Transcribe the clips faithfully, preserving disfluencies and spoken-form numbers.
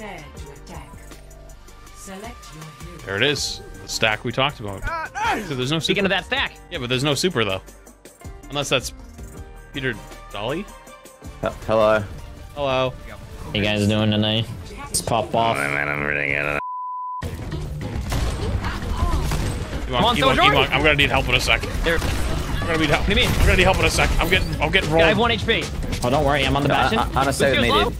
prepare to attack. Select your hero. There it is. The stack we talked about. Uh, so there's no super. Speaking of that stack. Yeah, but there's no super though. Unless that's Peter Dolly. Oh, hello. Hello. How you guys doing tonight? Let's pop off. Oh, man, I'm running out of Come on, Sojourn! I'm gonna need help in a sec. There. I'm gonna need help. What do you mean? I'm gonna need help in a sec. I'm getting, I'm getting rolled. I have one H P. Oh, don't worry. I'm on the bastion. No, I'm with me, dude.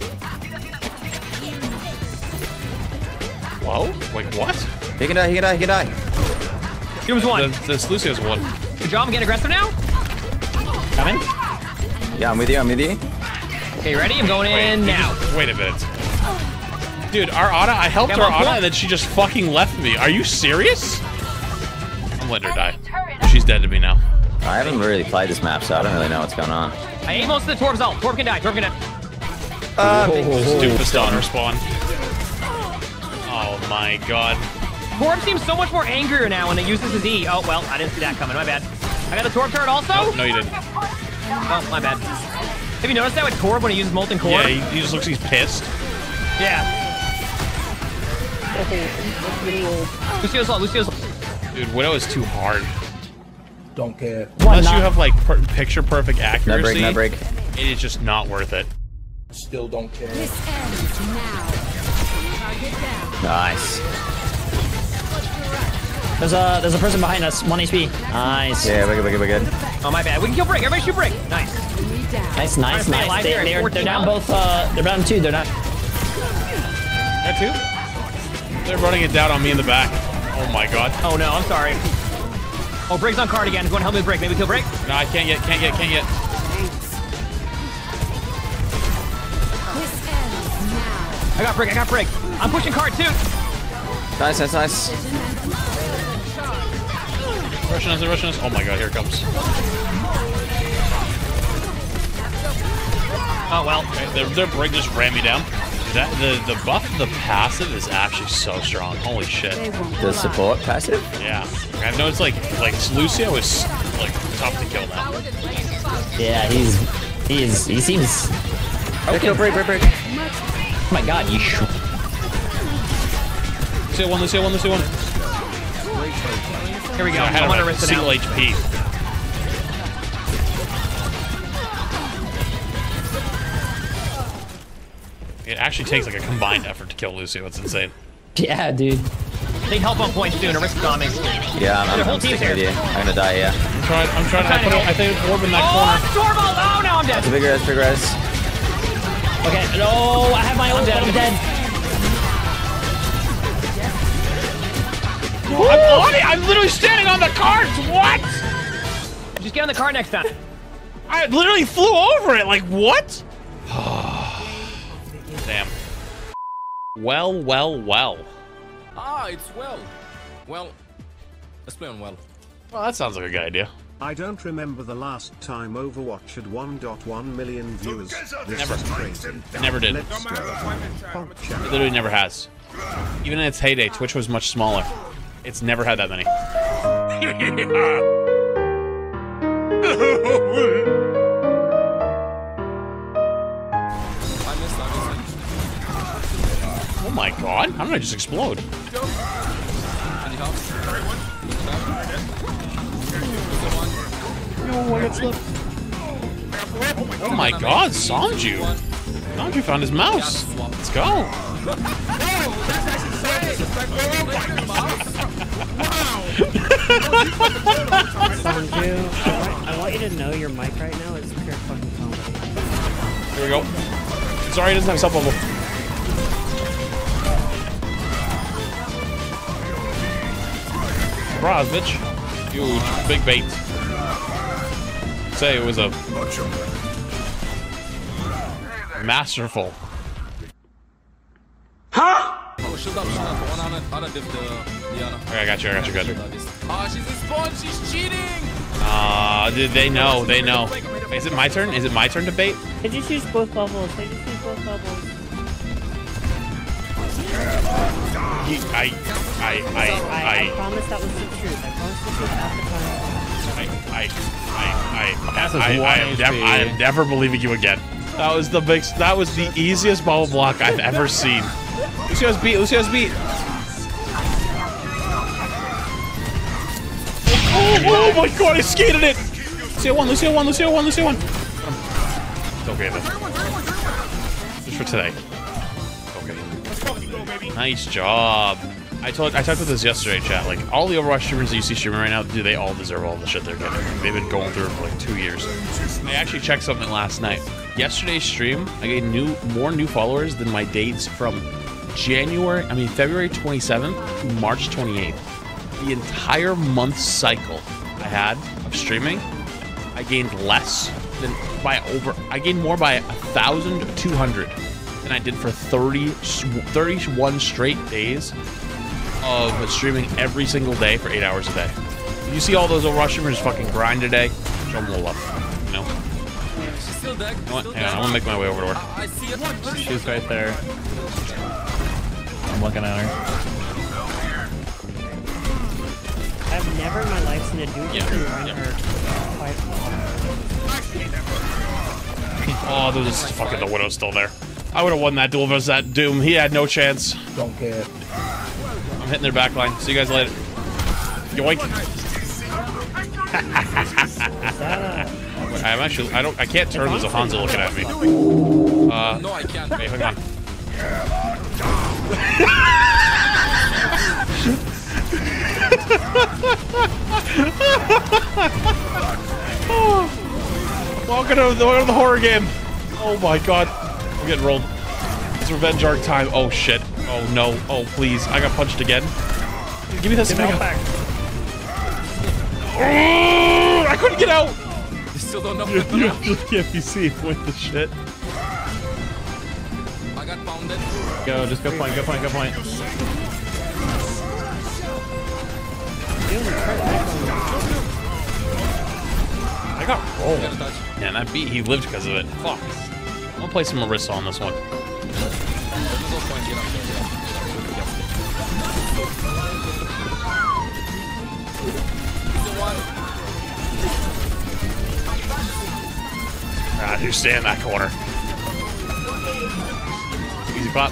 Whoa? Wait, what? He can die. He can die. He can die. Here was one. This Lucio's one. Good job. I'm getting aggressive now. Coming. Yeah, I'm with you. I'm with you. Okay, ready? I'm going wait, in now. Just, wait a minute. Dude, our Ana, I helped our Ana, and then she just fucking left me. Are you serious? Let her die. She's dead to me now. I haven't really played this map, so I don't really know what's going on. I aim most of the Torb's ult. Torb can die. Torb can die. Uh, Stupid stun respawn. Oh my god. Torb seems so much more angrier now when it uses his E. Oh, well, I didn't see that coming. My bad. I got a Torb turret also? Nope, no, you didn't. Oh, my bad. Have you noticed that with Torb when he uses Molten Core? Yeah, he, he just looks he's pissed. Yeah. Lucio's ult. Lucio's ult. Dude, Widow is too hard. Don't care. Unless you have like per picture perfect accuracy, break, no break. It is just not worth it. Still don't care. This ends now. Target down. Nice. There's a there's a person behind us. One H P. Nice. Yeah, we're good, we're good, we're good. Oh my bad. We can kill Brig. Everybody shoot Brig. Nice. Nice, nice, nice. They, they're, they're down both. Uh, they're down two. They're not. That two? They're running it down on me in the back. Oh my god. Oh no, I'm sorry. Oh, Brig's on card again. Go and help me with Brig. Maybe kill Brig? No, I can't yet, can't yet, can't yet. This ends now. I got Brig, I got Brig. I'm pushing card too. Nice, nice, nice. Rushing us, they're rushing us. Oh my god, here it comes. Oh well. Their, their Brig just ran me down. That, the, the buff, the passive is actually so strong. Holy shit. The support passive? Yeah. I've noticed like, like Lucio is like tough to kill now. Yeah, he's, he is, he seems... Okay, okay. break, break, break. Oh my god, you sh... Lucio one, Lucio one, Lucio one. Here we go. I had him at single H P. It actually takes like a combined effort to kill Lucio. It's insane. Yeah, dude. They help on points soon. A risk bombing. Yeah, I'm, I'm, I'm sticking with you. I'm gonna die. Yeah. I'm trying. I'm trying. I'm trying I, put, I think Torb in that oh, corner. Torb! Oh no, I'm dead. That's a big res, big res. Okay. No, I have my own dead. I'm dead. Woo! I'm on it. I'm literally standing on the cards. What? Just get on the car next time. I literally flew over it. Like what? Damn. Well, well, well. Ah, it's well. Well, let's play on well. Well, that sounds like a good idea. I don't remember the last time Overwatch had one point one million viewers. Never. Never did. It literally never has. Even in its heyday, Twitch was much smaller. It's never had that many. Oh my god, how did I just explode? Oh my god, Sanju! Sanju found his mouse! Let's go! Sanju, I want you to know your mic right now is pure fucking comedy. Here we go. Sorry, he doesn't have sub bubble. Surprise, bitch. Huge, big bait. Say it was a masterful. Huh? Oh, she's up, she's up. Okay, I got you, I got you, got you. Ah, she's a spawn, she's cheating! Ah, uh, they know, they know. Is it my turn? Is it my turn to bait? I just used both bubbles, I just used both bubbles. He, I, I, I, I, I, I promise that was the truth. I promise the truth at the time. I, I, I, I, I, I, am never, I am never believing you again. That was the big, that was the easiest bubble block I've ever seen. Lucio's beat, Lucio's beat. Oh, oh my god, I skated it! Lucio won, Lucio won, Lucio won, Lucio won. It's okay then. Just for today. Okay. Nice job. I told I talked about this yesterday, chat. Like, all the Overwatch streamers that you see streaming right now, do they all deserve all the shit they're getting? They've been going through it for like two years. I actually checked something last night. Yesterday's stream, I got new more new followers than my dates from January, I mean February twenty-seventh to March twenty-eighth. The entire month cycle I had of streaming, I gained less than by over. I gained more by one thousand two hundred than I did for thirty, thirty-one straight days of streaming every single day for eight hours a day. You see all those Overwatch streamers fucking grind today? Show them a little love, you know? Still deck, still I want, hang on, I want to make my way over to her. She's right there. I'm looking at her. I've never in my life seen a dude yeah, run yeah. her. Oh, there's this fucking the Widow still there. I would have won that duel versus that Doom. He had no chance. Don't care. I'm hitting their backline. See you guys later. Yoink. I'm actually, I don't, I can't turn, there's a Hanzo looking at me. Uh, no, I can't. Wait, hang on. Oh, welcome to the, welcome to the horror game. Oh my god. I'm getting rolled. It's revenge arc time. Oh shit. Oh no. Oh please. I got punched again. Give me this back. Oh, I couldn't get out. Still don't know you, you can't be safe with the shit. I got pounded. Go, just go point, go point, go point. I got rolled. Man, that beat, he lived because of it. Fuck. I'm gonna play some Marissa on this one. Ah, dude, stay in that corner. Easy pop.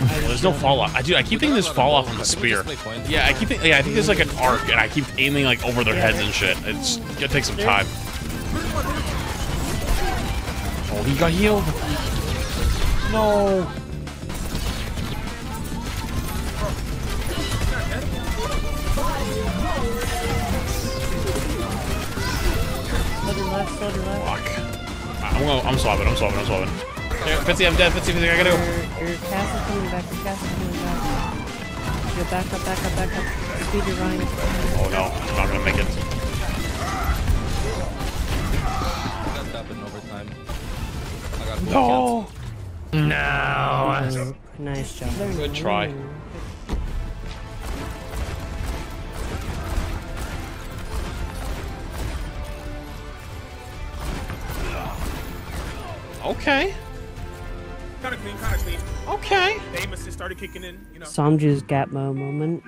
Well, there's no fall off. I do. I keep thinking there's fall off on the spear. Yeah, I keep. Think, yeah, I think there's like an arc, and I keep aiming like over their heads and shit. It's gonna take some time. Oh, he got healed. No. Fuck. I'm going, I'm swapping, I'm swapping, I'm swapping. Here, Fitzy, I'm dead, Fitzy, Fitzy, I gotta go. Your, your cast is coming back, your cast is coming back. Go back up, back up, back up. Speed your running. Oh no, I'm not gonna make it. That happened over time. I got no! No! Nice job. Good try. Okay. Kind of clean, kind of clean. Okay. The aim assist started kicking in, you know. Samju's Gatmo moment.